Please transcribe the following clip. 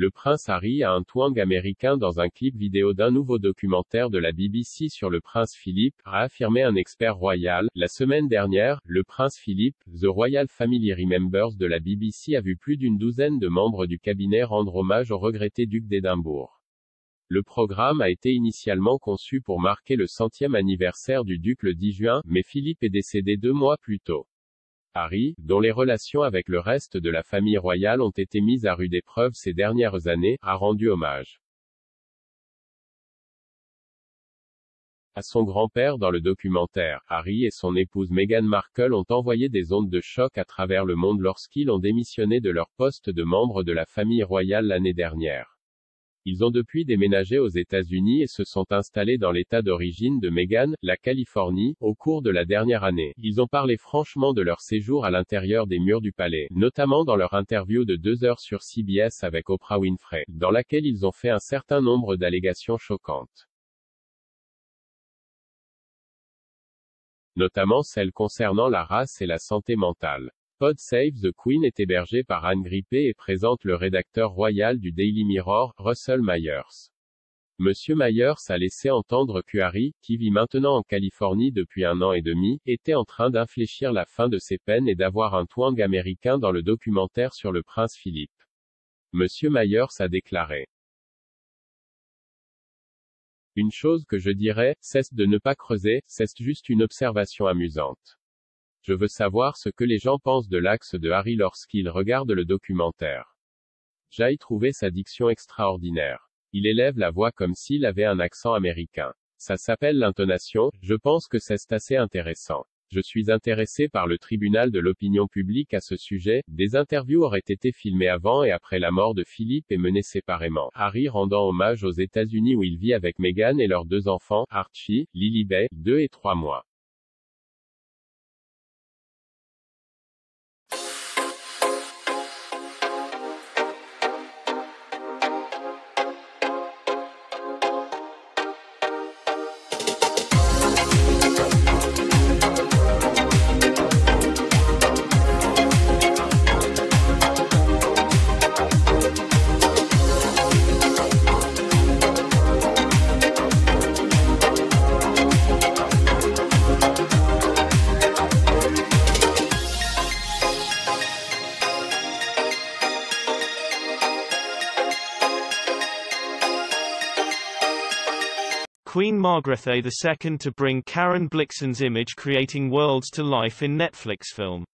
Le prince Harry a un twang américain dans un clip vidéo d'un nouveau documentaire de la BBC sur le prince Philip, a affirmé un expert royal. La semaine dernière, le prince Philip, The Royal Family Remembers de la BBC a vu plus d'une douzaine de membres du cabinet rendre hommage au regretté duc d'Édimbourg. Le programme a été initialement conçu pour marquer le 100e anniversaire du duc le 10 juin, mais Philip est décédé 2 mois plus tôt. Harry, dont les relations avec le reste de la famille royale ont été mises à rude épreuve ces dernières années, a rendu hommage à son grand-père dans le documentaire. Harry et son épouse Meghan Markle ont envoyé des ondes de choc à travers le monde lorsqu'ils ont démissionné de leur poste de membre de la famille royale l'année dernière. Ils ont depuis déménagé aux États-Unis et se sont installés dans l'État d'origine de Meghan, la Californie, au cours de la dernière année. Ils ont parlé franchement de leur séjour à l'intérieur des murs du palais, notamment dans leur interview de 2 heures sur CBS avec Oprah Winfrey, dans laquelle ils ont fait un certain nombre d'allégations choquantes, notamment celles concernant la race et la santé mentale. Pod Save the Queen est hébergé par Anne Grippé et présente le rédacteur royal du Daily Mirror, Russell Myers. Monsieur Myers a laissé entendre que Harry, qui vit maintenant en Californie depuis 1 an et demi, était en train d'infléchir la fin de ses peines et d'avoir un twang américain dans le documentaire sur le prince Philip. Monsieur Myers a déclaré: une chose que je dirais, cesse de ne pas creuser, c'est juste une observation amusante. Je veux savoir ce que les gens pensent de l'axe de Harry lorsqu'ils regardent le documentaire. J'ai trouvé sa diction extraordinaire. Il élève la voix comme s'il avait un accent américain. Ça s'appelle l'intonation, je pense que c'est assez intéressant. Je suis intéressé par le tribunal de l'opinion publique à ce sujet. Des interviews auraient été filmées avant et après la mort de Philip et menées séparément. Harry rendant hommage aux États-Unis où il vit avec Meghan et leurs 2 enfants, Archie, Lilibet, 2 et 3 mois. Queen Margrethe II to bring Karen Blixen's image creating worlds to life in Netflix film.